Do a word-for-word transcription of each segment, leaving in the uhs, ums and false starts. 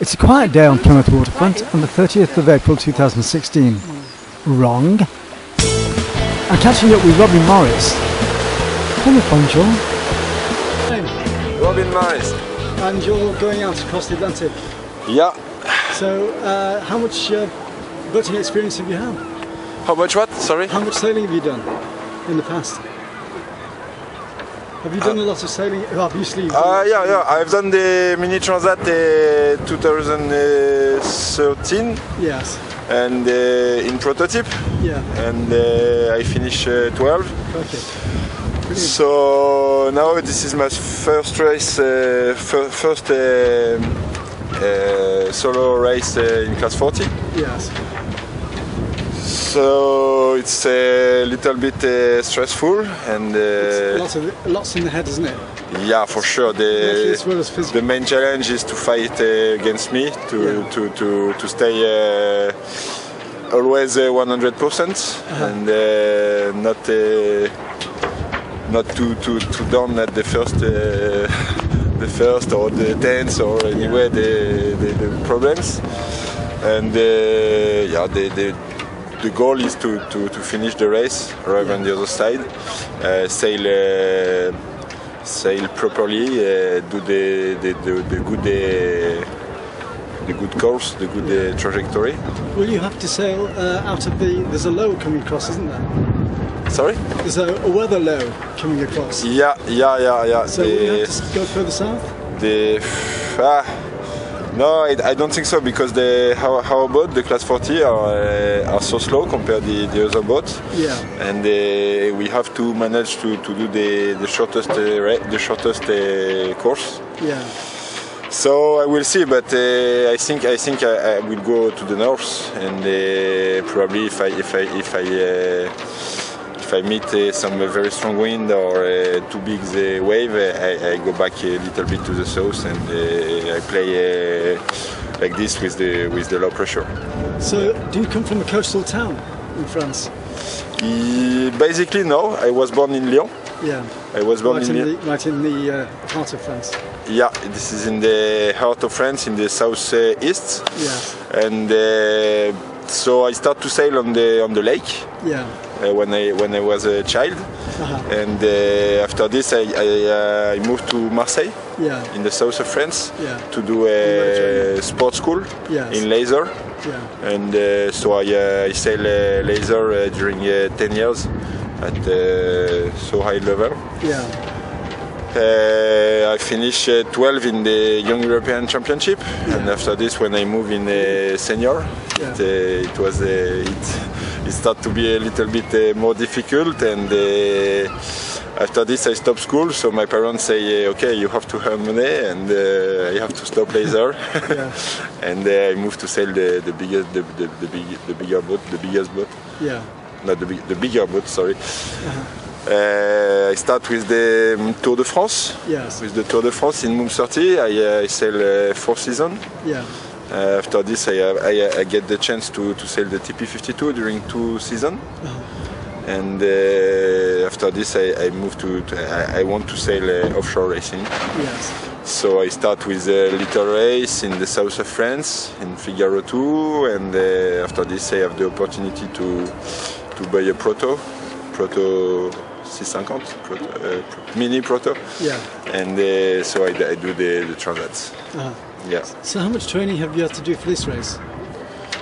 It's a quiet day on Plymouth waterfront on the thirtieth of April two thousand sixteen. Wrong. I'm catching up with Robin Marais. Plymouth, bonjour. Robin Marais. And you're going out across the Atlantic. Yeah. So, uh, how much uh, boating experience have you had? How much what? Sorry? How much sailing have you done in the past? Have you done uh, a lot of sailing? Obviously. Uh, yeah, yeah. I've done the Mini Transat uh, two thousand thirteen. Yes. And uh, in prototype. Yeah. And uh, I finished uh, twelve. Okay. Brilliant. So now this is my first race, uh, fir first uh, uh, solo race uh, in class forty. Yes. So it's a little bit uh, stressful and uh, lots, of, lots in the head, isn't it? Yeah, for sure. The, as well as the main challenge is to fight uh, against me, to, yeah. to, to, to stay uh, always uh, one hundred percent uh-huh. and uh, not uh, not too, too, too down at the first, uh, the first or the tenth or anywhere yeah. the, the, the problems. And uh, yeah, the, the The goal is to, to, to finish the race, arrive yeah. on the other side, uh, sail uh, sail properly, uh, do the the, the, the good uh, the good course, the good uh, trajectory. Well, you have to sail uh, out of the. There's a low coming across, isn't there? Sorry. There's a, a weather low coming across. Yeah, yeah, yeah, yeah. So the, you have to go further south. The. Ah. No, I, I don't think so, because the how, how boat, the class forty, are uh, are so slow compared to the, the other boats. Yeah. And uh, we have to manage to, to do the the shortest uh, the shortest uh, course. Yeah. So I will see, but uh, I think I think I, I will go to the north, and uh, probably if I if I if I uh, if I meet uh, some very strong wind or uh, too big the wave, I, I go back a little bit to the south and. Uh, I play uh, like this with the with the low pressure. So, do you come from a coastal town in France? E basically, no. I was born in Lyon. Yeah. I was born right in, in Lyon. The, right in the uh, heart of France. Yeah, this is in the heart of France, in the southeast. Yeah. And uh, so I start to sail on the on the lake. Yeah. Uh, when I when I was a child, uh-huh. and uh, after this I I, uh, I moved to Marseille, yeah. in the south of France, yeah. to do a sports school yes. in laser, yeah. and uh, so I uh, I sail uh, laser uh, during uh, ten years at uh, so high level. Yeah. Uh, I finished uh, twelve in the Young European Championship, yeah. and after this, when I moved in uh, senior, yeah. it, uh, it was uh, it, it started to be a little bit uh, more difficult. And uh, after this, I stopped school. So my parents say, uh, "Okay, you have to earn money, and uh, you have to stop laser." yeah. And uh, I moved to sail the, the biggest, the, the, the, big, the bigger boat, the biggest boat. Yeah. Not the big, the bigger boat. Sorry. Uh-huh. Uh, I start with the um, Tour de France. Yes. With the Tour de France in Moom thirty, I, uh, I sail uh, four seasons. Yeah. Uh, after this, I, I, I get the chance to, to sail the T P fifty-two during two seasons. Uh-huh. And uh, after this, I, I move to, to I, I want to sail uh, offshore racing. Yes. So I start with a little race in the south of France in Figaro two, and uh, after this, I have the opportunity to to buy a proto. Proto C fifty, proto, uh, mini proto, yeah. and uh, so I, I do the, the transats. Uh-huh. Yeah. So how much training have you had to do for this race?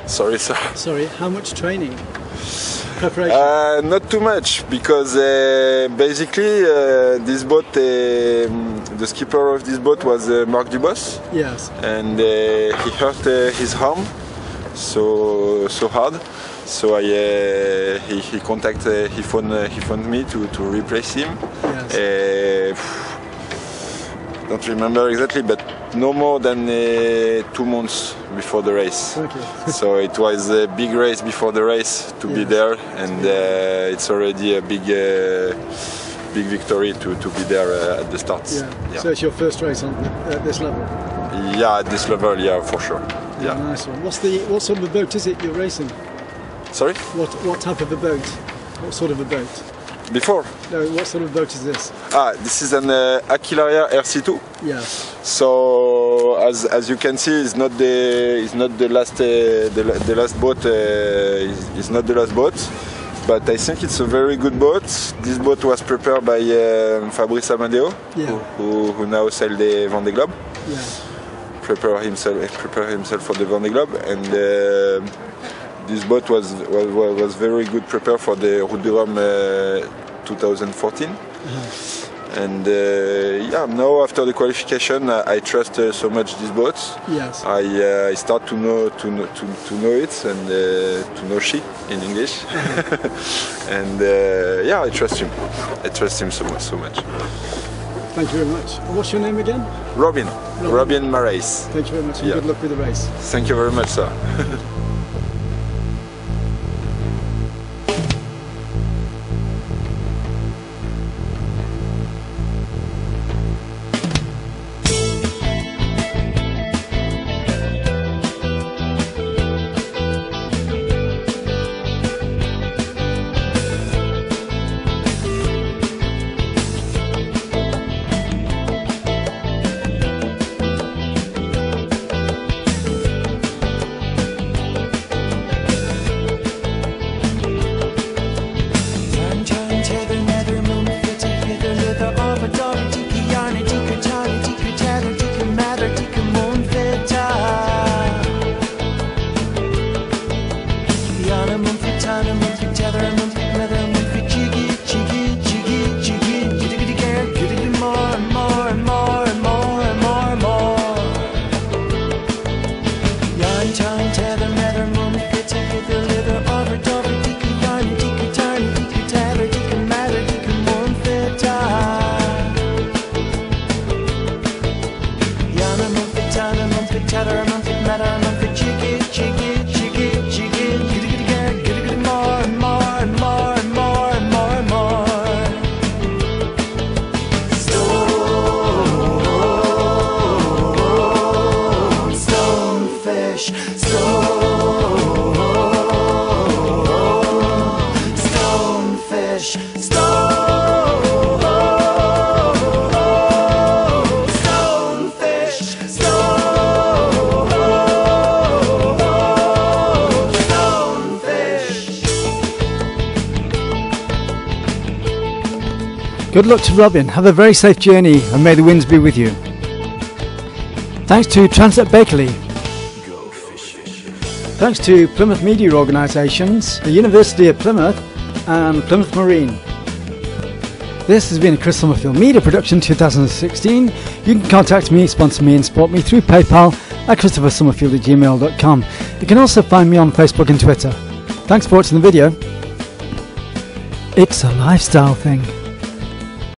Sorry, sir. Sorry, how much training? Preparation? Uh, not too much, because uh, basically uh, this boat, uh, the skipper of this boat was uh, Marc Dubos. Yes. And uh, he hurt uh, his arm so so hard. So I, uh, he, he contacted, uh, he phoned, uh, he phoned me to, to replace him. Yes. Uh, don't remember exactly, but no more than uh, two months before the race. Okay. So it was a big race before the race to yes. be there, and uh, it's already a big, uh, big victory to, to be there uh, at the start. Yeah. Yeah. So it's your first race on uh, this level. Yeah, at this level, yeah, for sure. Yeah, yeah. Nice one. What's the what sort of boat is it you're racing? Sorry? What, what type of a boat? What sort of a boat? Before? No, what sort of boat is this? Ah, this is an uh, Aquilaria R C two. Yeah. So as as you can see, it's not the it's not the last uh, the, the last boat. Uh, it's not the last boat, but I think it's a very good boat. This boat was prepared by uh, Fabrice Amadeo, yeah. who, who who now sails the Vendée Globe. Yeah. Prepare himself prepare himself for the Vendée Globe, and uh, this boat was, was was very good prepared for the Route de Rome uh, two thousand fourteen. Mm-hmm. And uh, yeah, now after the qualification, I, I trust uh, so much this boat. Yes. I uh, I start to know to know, to, to know it and uh, to know she in English. Mm-hmm. And uh, yeah, I trust him. I trust him so much, so much. Thank you very much. What's your name again? Robin. Robin, Robin Marais. Thank you very much. And yeah. Good luck with the race. Thank you very much, sir. Good luck to Robin, have a very safe journey and may the winds be with you. Thanks to Transat Bakerly. Thanks to Plymouth Media Organisations, the University of Plymouth and Plymouth Marine. This has been a Chris Summerfield Media Production two thousand sixteen. You can contact me, sponsor me and support me through PayPal at christopher summerfield at gmail dot com. You can also find me on Facebook and Twitter. Thanks for watching the video. It's a lifestyle thing.